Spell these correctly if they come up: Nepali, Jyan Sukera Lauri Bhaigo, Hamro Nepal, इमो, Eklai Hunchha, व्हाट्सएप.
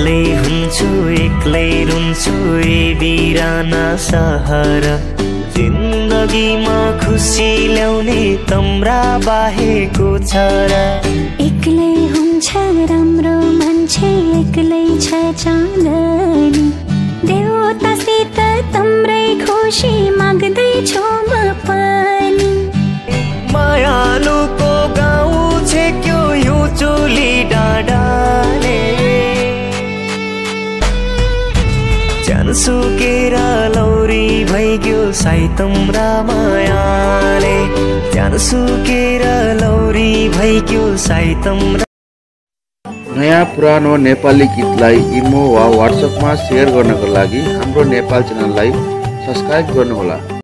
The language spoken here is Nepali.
एक्लै हुन्छु एक्लै रुन्छु ए बिराना सहारा। जिन्दगीमा खुसी ल्याउने तम्रा बाहेको छरा। एक्लै हुन्छ राम्रो मान्छे एक्लै छ चालनी। देउतासित तम्रै खुसी माग्दै छु म पनि। मायालुको गाउँ छेक्यो यो चोली डाडाले। सुकेर लौरी भइग्यो साई तम्रा मायाले। जान सुकेर लौरी भइग्यो साई तम्रा। नयाँ पुरानो नेपाली गीतलाई इमो वा व्हाट्सएपमा सेयर गर्नको लागि हाम्रो नेपाल च्यानललाई सब्स्क्राइब गर्नुहोला।